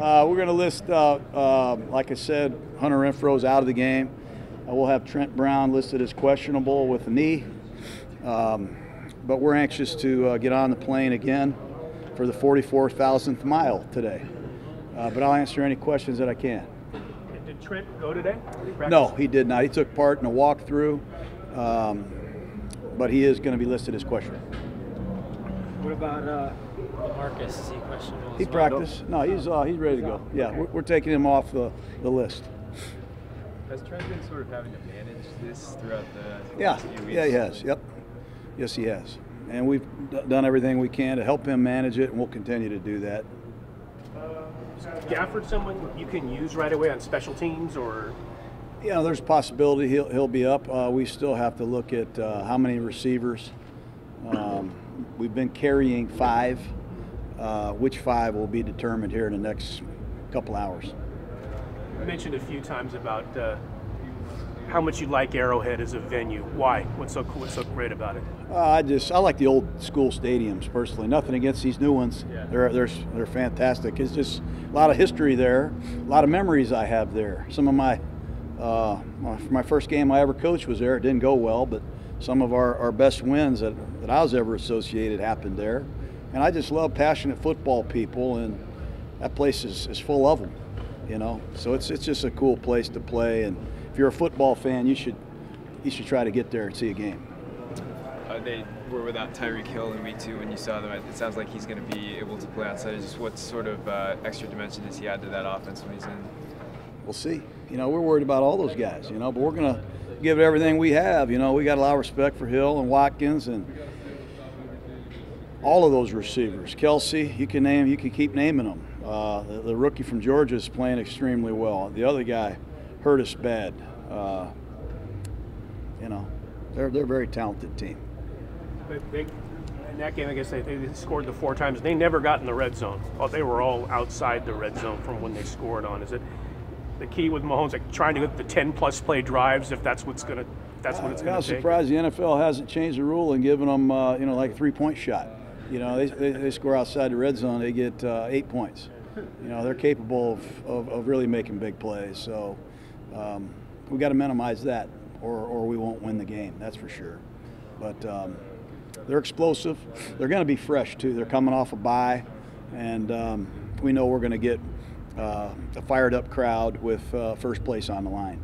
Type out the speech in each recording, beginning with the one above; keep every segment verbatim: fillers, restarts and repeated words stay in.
Uh, we're going to list, uh, uh, like I said, Hunter Renfro's out of the game. Uh, we'll have Trent Brown listed as questionable with a knee. Um, but we're anxious to uh, get on the plane again for the forty-four thousandth mile today. Uh, but I'll answer any questions that I can. Did Trent go today? Did he no, he did not. He took part in a walkthrough. Um, but he is going to be listed as questionable. What about uh, Marcus? Is he questionable? He practiced. No, he's uh, he's ready to go. Yeah, okay. we're, we're taking him off the, the list. Has Trent been sort of having to manage this throughout the, the yeah. last few weeks? Yeah, he has. Yep. Yes, he has. And we've d done everything we can to help him manage it, and we'll continue to do that. Uh, is Gafford someone you can use right away on special teams, or? Yeah, there's a possibility he'll, he'll be up. Uh, we still have to look at uh, how many receivers. Um, we've been carrying five. Uh, which five will be determined here in the next couple hours. You mentioned a few times about uh, how much you like Arrowhead as a venue. Why? What's so what's so great about it? Uh, I just I like the old school stadiums personally. Nothing against these new ones. Yeah. They're they're they're fantastic. It's just a lot of history there, a lot of memories I have there. Some of my Uh, my first game I ever coached was there. It didn't go well, but some of our, our best wins that, that I was ever associated happened there. And I just love passionate football people, and that place is, is full of them, you know. So it's it's just a cool place to play, and if you're a football fan, you should you should try to get there and see a game. Uh, they were without Tyreek Hill in week two when you saw them. It sounds like he's going to be able to play outside. Just what sort of uh, extra dimension does he add to that offense when he's in? We'll see. You know, we're worried about all those guys, you know, but we're going to give it everything we have. You know, we got a lot of respect for Hill and Watkins and all of those receivers. Kelsey, you can name, you can keep naming them. Uh, the, the rookie from Georgia is playing extremely well. The other guy hurt us bad. Uh, you know, they're, they're a very talented team. In that game, I guess they, they scored the four times. They never got in the red zone. Oh, they were all outside the red zone from when they scored on. Is it the key with Mahomes, like trying to get the ten plus play drives, if that's what's gonna, that's what it's gonna. I'm surprised the N F L hasn't changed the rule and given them, uh, you know, like a three-point shot. You know, they, they, they score outside the red zone, they get uh, eight points. You know, they're capable of, of, of really making big plays. So um, we got to minimize that, or or we won't win the game. That's for sure. But um, they're explosive. They're going to be fresh too. They're coming off a bye, and um, we know we're going to get. Uh, a fired-up crowd with uh, first place on the line.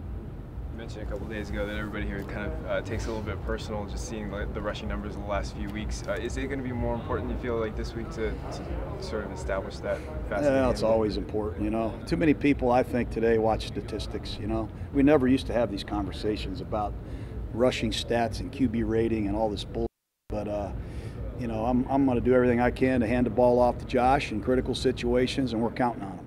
You mentioned a couple days ago that everybody here kind of uh, takes a little bit personal, just seeing like, the rushing numbers in the last few weeks. Uh, is it going to be more important, you feel like, this week to, to sort of establish that? Yeah, it's always important, you know. Too many people, I think, today watch statistics, you know. We never used to have these conversations about rushing stats and Q B rating and all this bull. But, uh, you know, I'm, I'm going to do everything I can to hand the ball off to Josh in critical situations, and we're counting on it.